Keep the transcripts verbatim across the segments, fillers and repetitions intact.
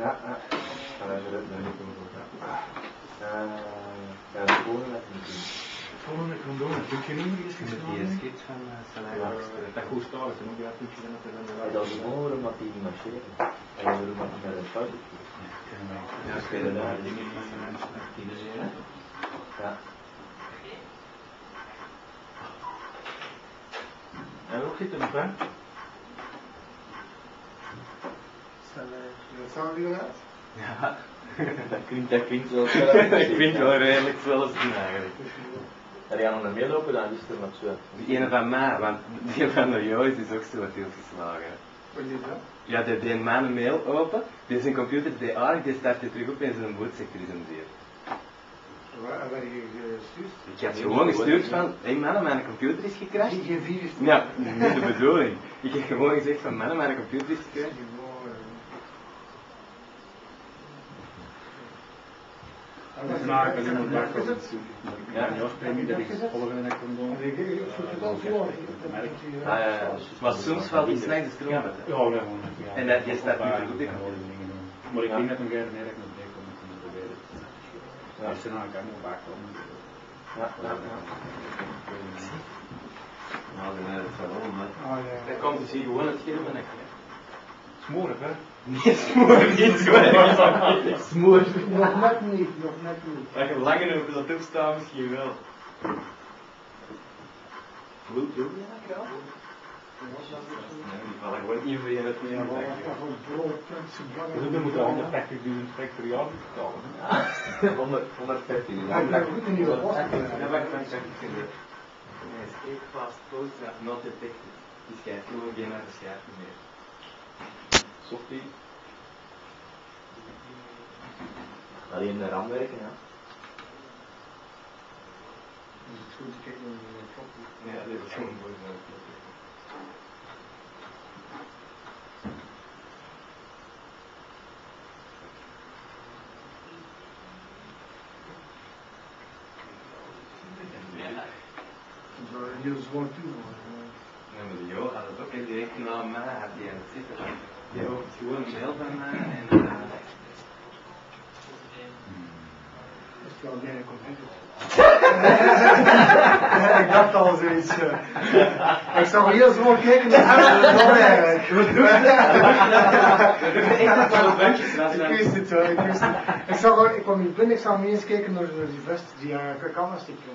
Ja. En hoe zit het nog, hè? Zijn we dat? Ja, dat klinkt, dat klinkt wel redelijk. Dat klinkt wel redelijk zelfs niet eigenlijk. Daar gaan we nog meelopen dan, is er nog zo. Die ene van mij, want die van de Joyce is ook zo wat heel geslagen. Wat is dat? Ja, die deed mij een mail open, die zijn computer deed aardig, die startte terug op en zijn boedsector is hem zeer. Waar heb je gestuurd? Ik had gewoon gestuurd van, hé mannen, mijn computer is gecrashed. Ik heb virus. Ja, niet de bedoeling. Ik heb gewoon gezegd van, mannen, mijn computer is gecrashed. Dat maken, dat moet maken. Ja, niet dat ik volgen en ik kom doen. Maar soms valt iets langs de stroom. En dat je staat niet te doen. Maar ik denk dat hem geen erg moet denken. Ja, als je nou kan je bakken om. Ja, ja. Nou, dan is het wel om, hè. Dan komt dus hier gewoon het scherm en ik. Smorig, hè? Nee, smorig niet, hoor. Smorig. Nog net niet, nog net niet. Als je langer over dat opstaan, misschien wel. Wil je dat graag? Nee, die vallen gewoon niet voor je het mee. Dus we moeten honderdtachtigduizend trek per jaar betalen. Ja, honderdvijftien. Ja, dat moet een nieuwe post. Dat maakt van zestig. Nee, escape fast post that not detected. Die schijf gewoon geen uit de schijf meer. Softie. Alleen de RAM werken, ja. Is het goed te kijken naar de klop? Nee, dat is gewoon mooi. Heel zwaar toevoegen. Nee, maar Jo had het ook direct na mij, had hij aan het zitten. Die hoort gewoon een mail van mij en... Dat is wel een hele computer. Ik dacht al zoiets. Ik zou heel zwaar kijken naar hem, dat eigenlijk. Ik wist het wel, ik wist het. Ik kwam hier binnen, ik zou niet eens kijken naar die vest die kan als ik kan.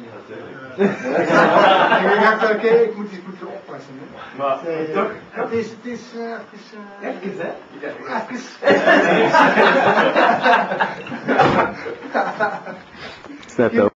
Ik dacht, oké, ik moet er oppassen. Maar toch? Het is, het is, het is... Even, hè? Even. Snap dat.